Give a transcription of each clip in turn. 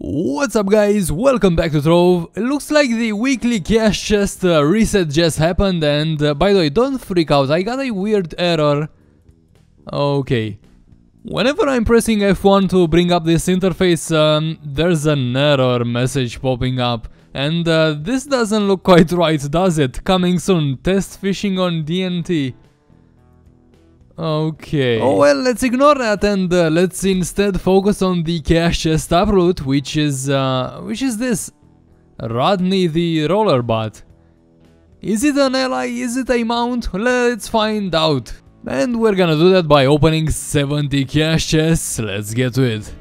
What's up guys, welcome back to Trove. It looks like the weekly Chaos Chest reset just happened, and by the way, don't freak out, I got a weird error. Okay, whenever I'm pressing F1 to bring up this interface, there's an error message popping up. And this doesn't look quite right, does it? Coming soon, test phishing on DNT. Okay. Oh well, let's ignore that and let's instead focus on the Chaos Chest uproot, which is this Rodney the Rollerbot. Is it an ally? Is it a mount? Let's find out. And we're gonna do that by opening 70 Chaos Chests. Let's get to it.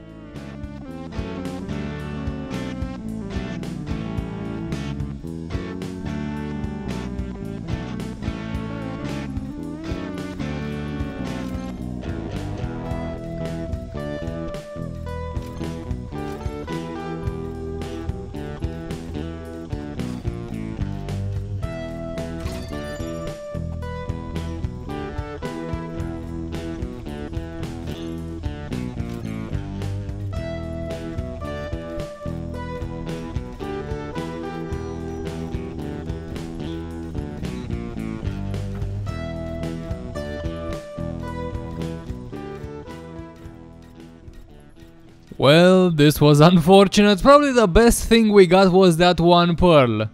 Well, this was unfortunate. Probably the best thing we got was that one pearl.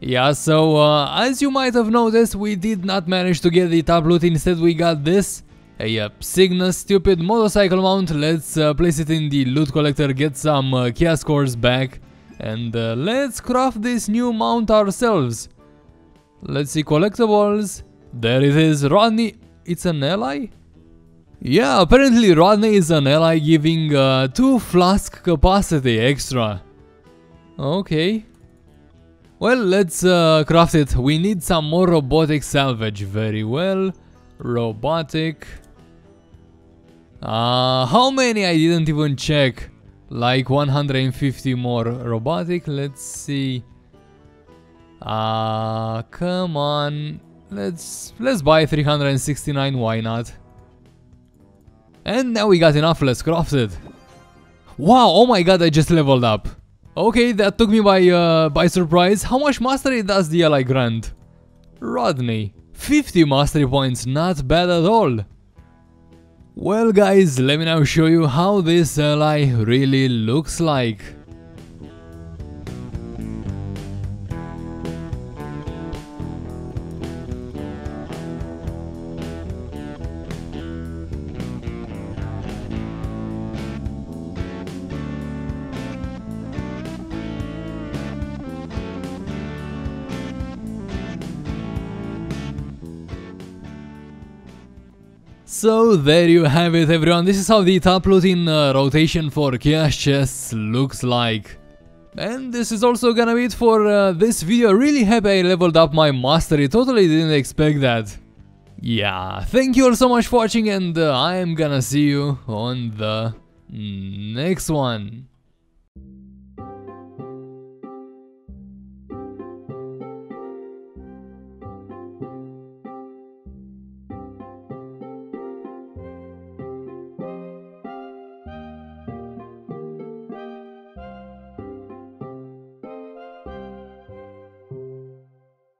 Yeah, so as you might have noticed, we did not manage to get the top loot. Instead we got this, a Cygnus stupid motorcycle mount. Let's place it in the loot collector, get some Chaos scores back, and let's craft this new mount ourselves. Let's see collectibles, there it is, Rodney. It's an ally? Yeah, apparently Rodney is an ally, giving 2 flask capacity extra. Okay. Well, let's craft it. We need some more robotic salvage. Very well. Robotic. How many? I didn't even check. Like 150 more robotic. Let's see. Come on. Let's buy 369. Why not? And now we got enough, let's craft it. Wow, oh my god, I just leveled up. Okay, that took me by surprise. How much mastery does the ally grant? Rodney, 50 mastery points, not bad at all. Well guys, let me now show you how this ally really looks like. So there you have it everyone, this is how the top loot in rotation for Chaos Chests looks like. And this is also gonna be it for this video. Really happy I leveled up my mastery, totally didn't expect that. Yeah, thank you all so much for watching, and I am gonna see you on the next one.